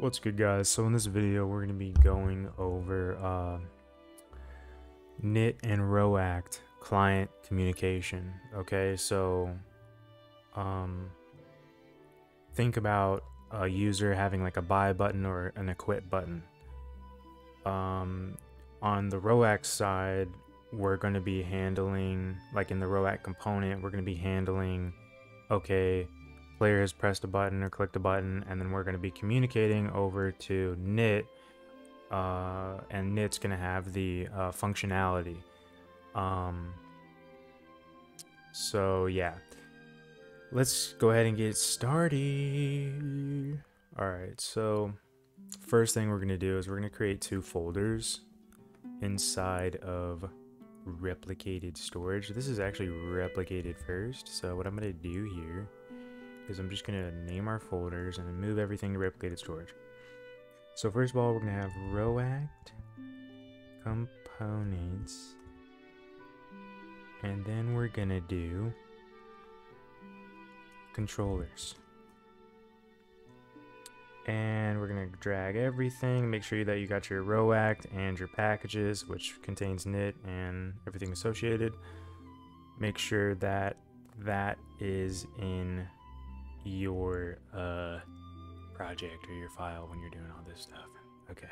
What's good, guys? So in this video we're going to be going over Knit and Roact client communication. Okay, so think about a user having like a buy button or an acquit button. On the Roact side, we're going to be handling, like in the Roact component, we're going to be handling, okay, player has pressed a button or clicked a button, and then we're going to be communicating over to Knit, and Knit's going to have the functionality. So yeah, let's go ahead and get started. All right, so first thing we're going to do is we're going to create two folders inside of replicated storage. This is actually replicated first. So what I'm going to do here is I'm just going to name our folders and move everything to replicated storage. So first of all, we're going to have Roact components, and then we're going to do controllers. And we're going to drag everything, make sure that you got your Roact and your packages, which contains Knit and everything associated. Make sure that that is in your project or your file when you're doing all this stuff. Okay,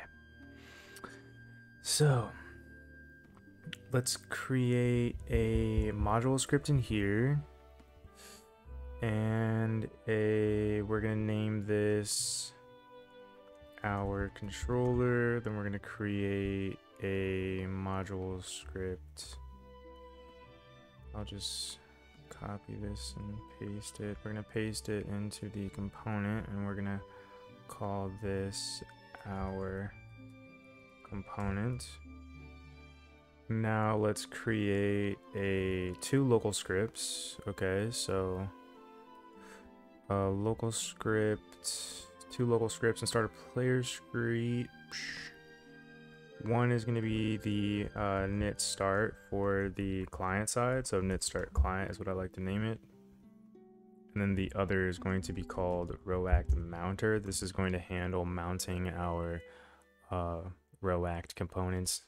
so let's create a module script in here, and we're gonna name this our controller. Then we're gonna create a module script. I'll just copy this and paste it. We're going to paste it into the component, and we're going to call this our component. Now let's create two local scripts. Okay, so a local script, two local scripts, and start a player script. One is going to be the knit start for the client side, so knit start client is what I like to name it. And then the other is going to be called Roact mounter. This is going to handle mounting our Roact components.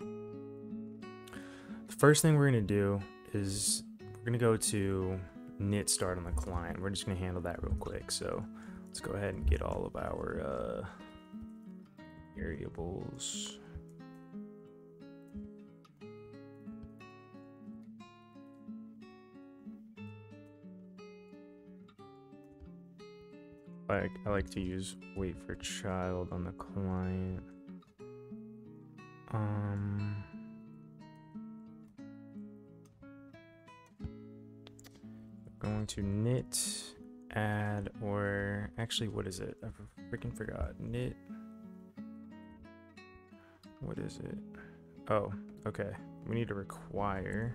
The first thing we're going to do is we're going to go to knit start on the client. We're just going to handle that real quick. So let's go ahead and get all of our variables. Like, I like to use wait for child on the client. Going to knit add, or actually, what is it? I freaking forgot. Knit. What is it? Oh, okay. We need to require.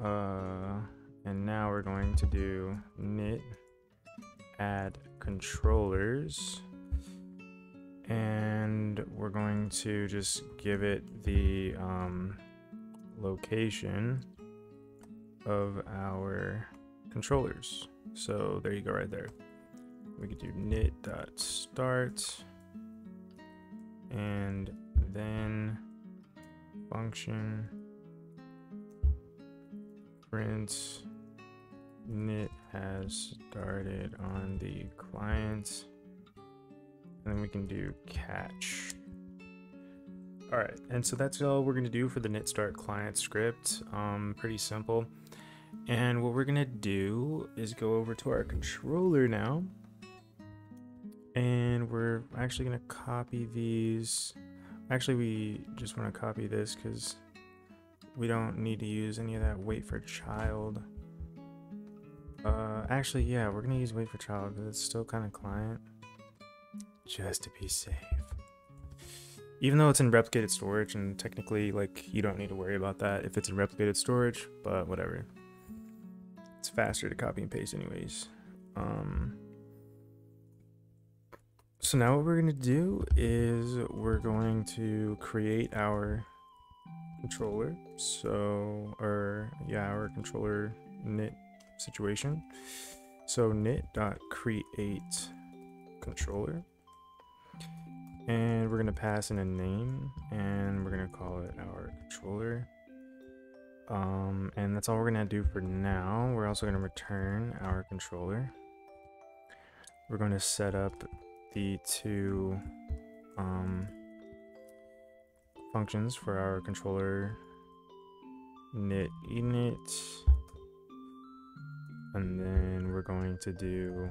And now we're going to do knit add controllers. And we're going to just give it the location of our controllers. So there you go, right there. We could do knit.start. And then function print knit has started on the client, and then we can do catch. All right, and so that's all we're going to do for the knit start client script. Pretty simple. And what we're going to do is go over to our controller now. And we're actually going to copy these. Actually, we just want to copy this because we don't need to use any of that wait for child. Actually, yeah, we're going to use wait for child because it's still kind of client, just to be safe. Even though it's in replicated storage, and technically, like, you don't need to worry about that if it's in replicated storage, but whatever. It's faster to copy and paste anyways. So now what we're going to do is we're going to create our controller. So, our controller knit situation. So knit.create controller, and we're gonna pass in a name, and we're gonna call it our controller. And that's all we're gonna do for now. We're also gonna return our controller. We're gonna set up the two functions for our controller, knit init, and then we're going to do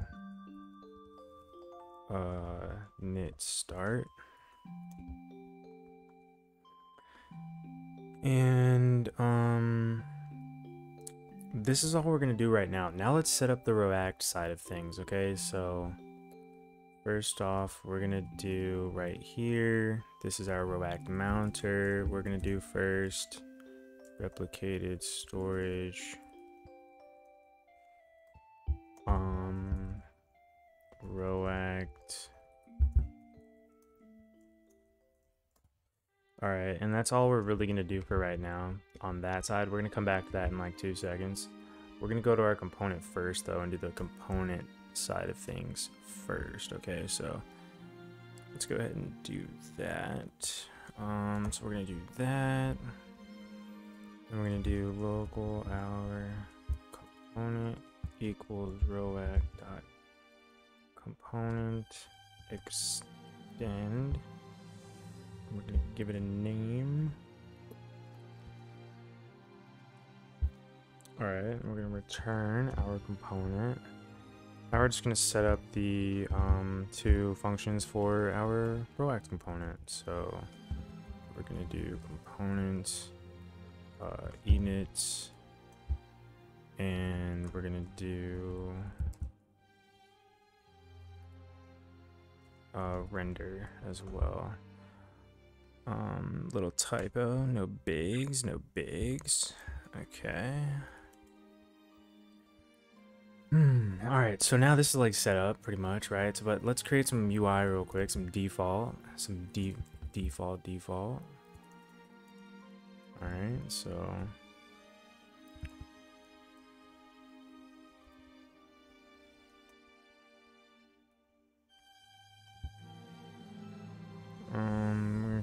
knit start. And this is all we're going to do right now. Now let's set up the Roact side of things, okay? So first off, we're going to do right here, this is our Roact mounter. We're going to do first replicated storage Roact. All right, and that's all we're really gonna do for right now on that side. We're gonna come back to that in like 2 seconds. We're gonna go to our component first though and do the component side of things first. Okay, so let's go ahead and do that. So we're gonna do that, and we're gonna do local our component equals Roact dot component extend. We're gonna give it a name. All right, we're gonna return our component. Now we're just gonna set up the two functions for our Roact component. So we're gonna do component init, and we're gonna do render as well. Little typo, no bigs, no bigs. Okay. All right, so now this is like set up pretty much, right? So, but let's create some UI real quick, some default, default. All right, so.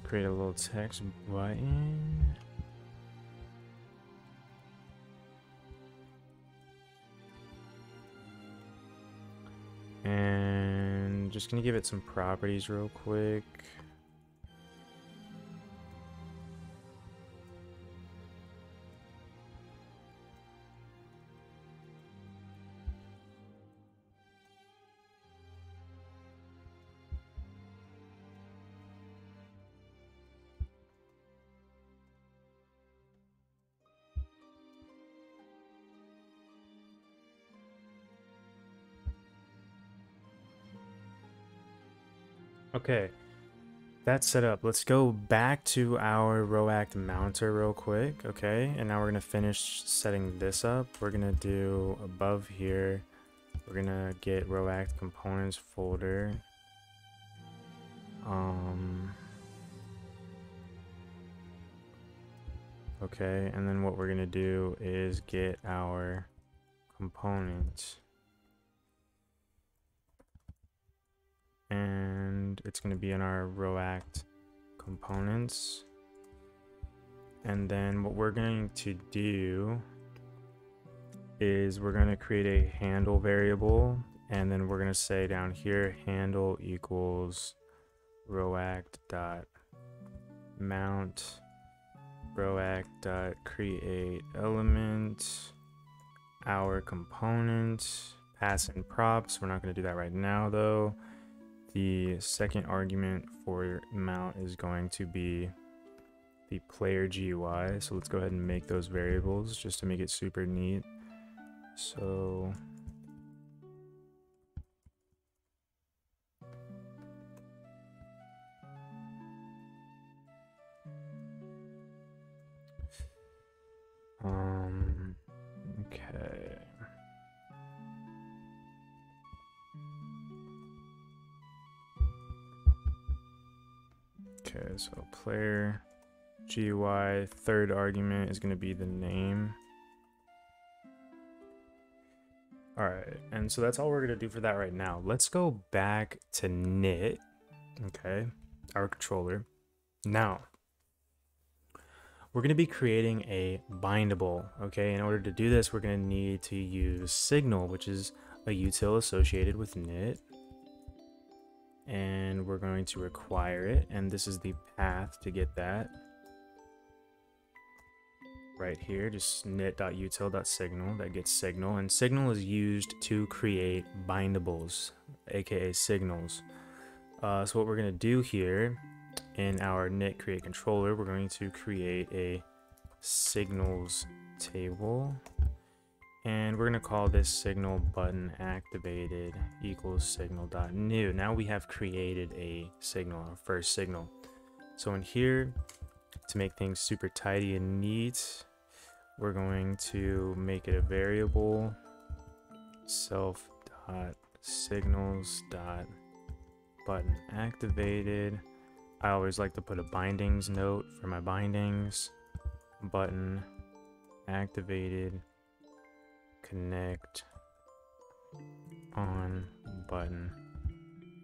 Create a little text button. And just gonna give it some properties real quick. Okay, that's set up. Let's go back to our Roact mounter real quick, okay? And now we're gonna finish setting this up. We're gonna do above here, we're gonna get Roact components folder. Okay, and then what we're gonna do is get our components. And it's going to be in our Roact components. And then what we're going to do is we're going to create a handle variable, and then we're going to say down here handle equals Roact dot mount Roact dot create element our component, pass in props. We're not going to do that right now though. The second argument for mount is going to be the player GUI. So let's go ahead and make those variables just to make it super neat. So okay. Okay, so player GUI, third argument is going to be the name. All right, and so that's all we're gonna do for that right now. Let's go back to Knit, okay, our controller. Now, we're gonna be creating a bindable, okay? In order to do this, we're gonna need to use Signal, which is a util associated with Knit. And we're going to require it, and this is the path to get that. Right here, just knit.util.signal, that gets Signal, and Signal is used to create bindables, aka signals. So what we're gonna do here in our Knit create controller, we're going to create a signals table, and we're gonna call this signal button activated equals signal.new. Now we have created a signal, our first signal. So in here, to make things super tidy and neat, we're going to make it a variable, self.signals.buttonActivated. I always like to put a bindings note for my bindings, button activated, connect on button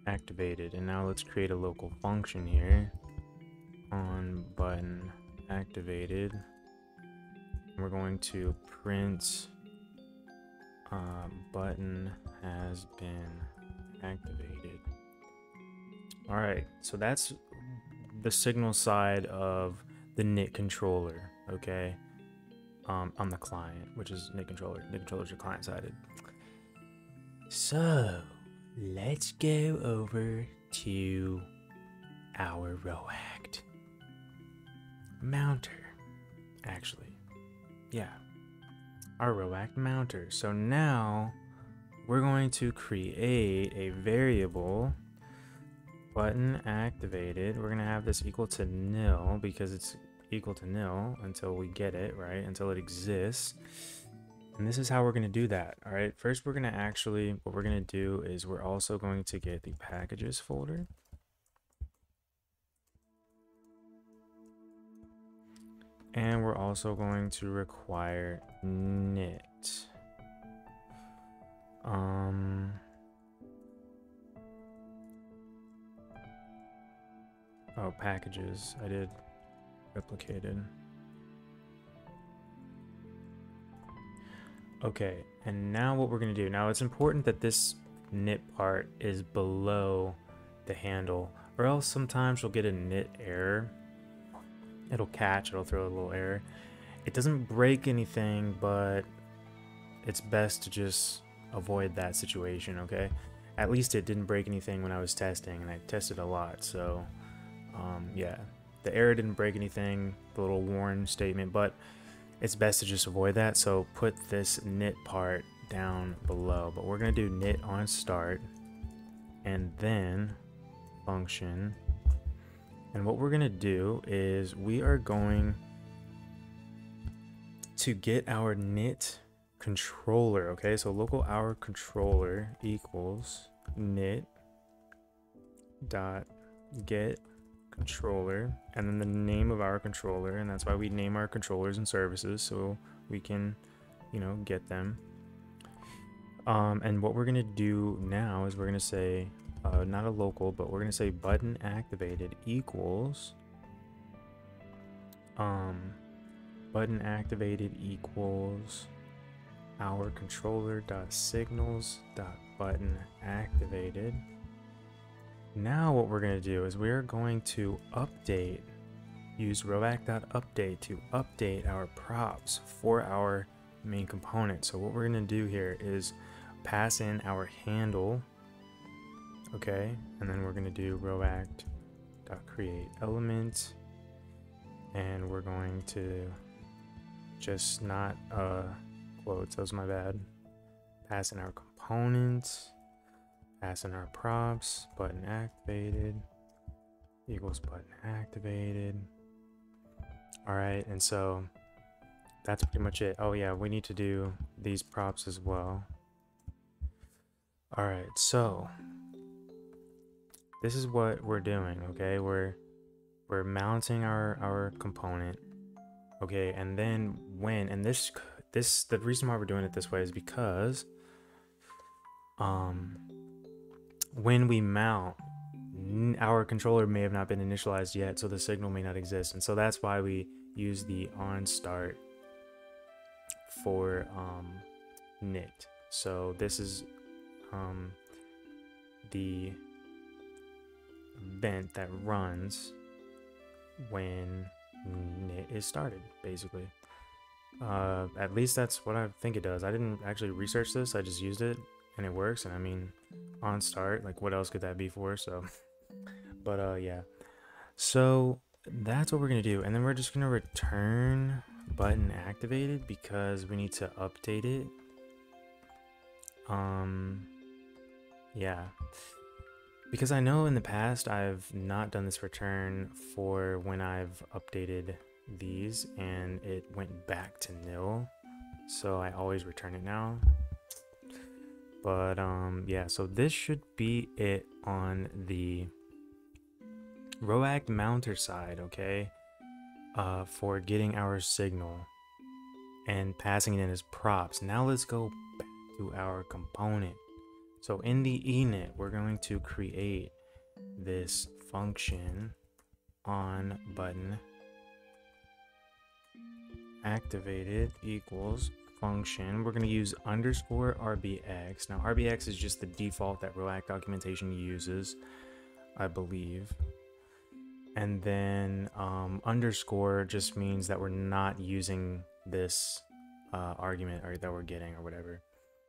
activated. And now let's create a local function here, on button activated. We're going to print button has been activated. All right, so that's the signal side of the Knit controller, okay? On the client, which is Knit controller. Knit controllers are client-sided. So let's go over to our Roact mounter. Actually, yeah, our Roact mounter. So now we're going to create a variable button activated. We're gonna have this equal to nil because it's equal to nil until we get it, right? Until it exists. And this is how we're gonna do that. All right, first we're gonna what we're gonna do is we're also going to get the packages folder. And we're also going to require Knit. Oh, packages. I did replicated. Okay, and now what we're gonna do, now it's important that this Knit part is below the handle, or else sometimes you'll get a Knit error. It'll throw a little error. It doesn't break anything, but it's best to just avoid that situation, okay? At least it didn't break anything when I was testing, and I tested a lot, so yeah. The error didn't break anything, the little warn statement, but it's best to just avoid that, so put this Knit part down below. But we're gonna do Knit on start, and then function. And what we're gonna do is we are going to get our Knit controller, okay? So local our controller equals Knit dot get controller, and then the name of our controller, and that's why we name our controllers and services, so we can, you know, get them. And what we're gonna do now is we're gonna say not a local, but we're gonna say button activated equals our controller dot signals dot button activated. Now what we're going to do is we're going to update, use roact.update to update our props for our main component. So what we're going to do here is pass in our handle, okay, and then we're going to do roact.create element, and we're going to just not quotes, that was my bad, pass in our components, pass in our props, button activated equals button activated. All right, and so that's pretty much it. Oh yeah, we need to do these props as well. All right, so this is what we're doing, okay? We're mounting our component, okay? And then when, and this the reason why we're doing it this way is because when we mount, our controller may have not been initialized yet, so the signal may not exist. And so that's why we use the onStart for knit. So this is the event that runs when knit is started, basically. At least that's what I think it does. I didn't actually research this, I just used it and it works. And I mean, on start, like, what else could that be for? So but yeah, so that's what we're gonna do, and then we're just gonna return button activated because we need to update it. Yeah, because I know in the past I've not done this return for when I've updated these and it went back to nil, so I always return it now. But yeah, so this should be it on the Roact mounter side, okay, for getting our signal and passing it in as props. Now let's go back to our component. So in the init, we're going to create this function on button activated equals function. We're going to use underscore rbx. Now rbx is just the default that Roact documentation uses, I believe. And then underscore just means that we're not using this argument or that we're getting or whatever.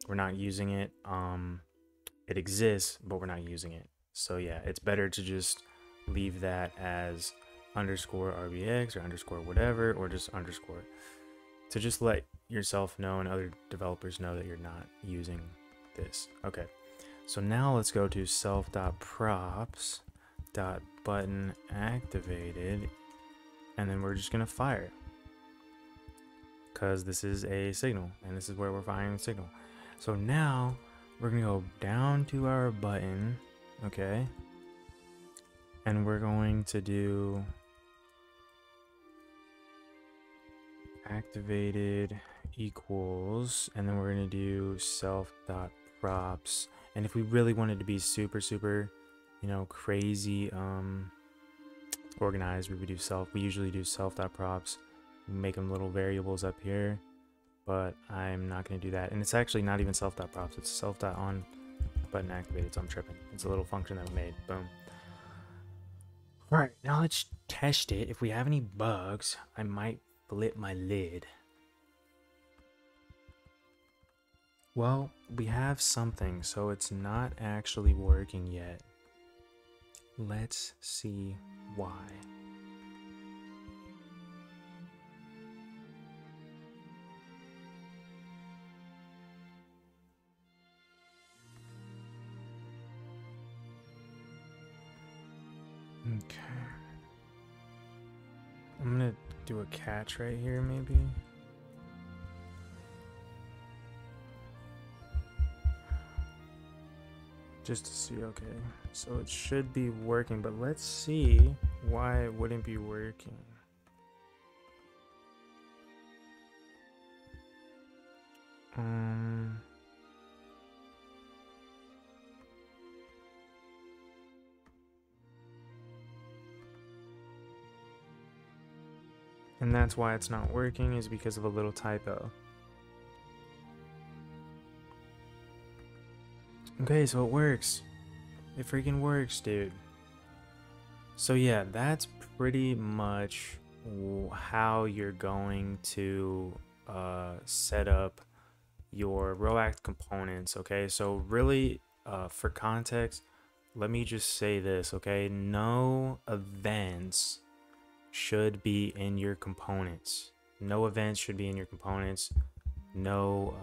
We're not using it. It exists, but we're not using it. So yeah, it's better to just leave that as underscore rbx or underscore whatever, or just underscore, to just let yourself know and other developers know that you're not using this. Okay, so now let's go to self.props.buttonActivated, and then we're just gonna fire, because this is a signal and this is where we're firing the signal. So now we're gonna go down to our button, okay, and we're going to do activated equals, and then we're going to do self.props. And if we really wanted to be super, you know, crazy organized, we would do self. We usually do self.props, make them little variables up here, but I'm not going to do that. And it's actually not even self.props, it's self.on button activated, so I'm tripping. It's a little function that we made. Boom. All right, now let's test it. If we have any bugs, I might flip my lid. Well, we have something, so it's not actually working yet. Let's see why. Okay, I'm gonna do a catch right here, maybe. Just to see. Okay, so it should be working, but let's see why it wouldn't be working. And that's why it's not working, is because of a little typo. Okay, so it works. It freaking works, dude. So yeah, that's pretty much how you're going to set up your Roact components, okay? So really, for context, let me just say this, okay? No events should be in your components. No events should be in your components. No,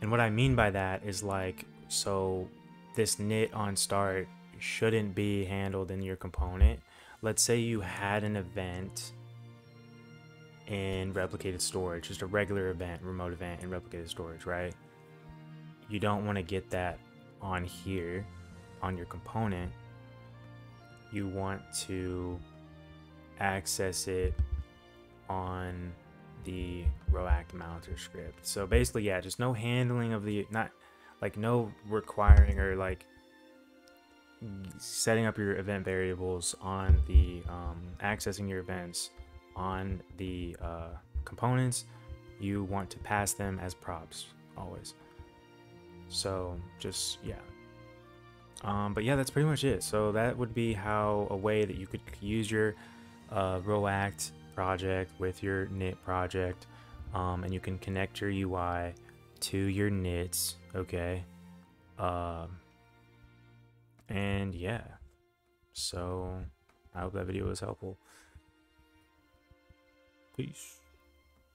and what I mean by that is, like, so this knit on start shouldn't be handled in your component. Let's say you had an event in replicated storage, just a regular event, remote event in replicated storage, right? You don't want to get that on here on your component. You want to access it on the Roact mounter script. So basically, yeah, just no handling of the, not like no requiring or like setting up your event variables on the accessing your events on the components. You want to pass them as props always. So just, yeah. But yeah, that's pretty much it. So that would be how a way that you could use your Roact project with your Knit project, and you can connect your UI to your knits, okay? And yeah, so I hope that video was helpful. Peace.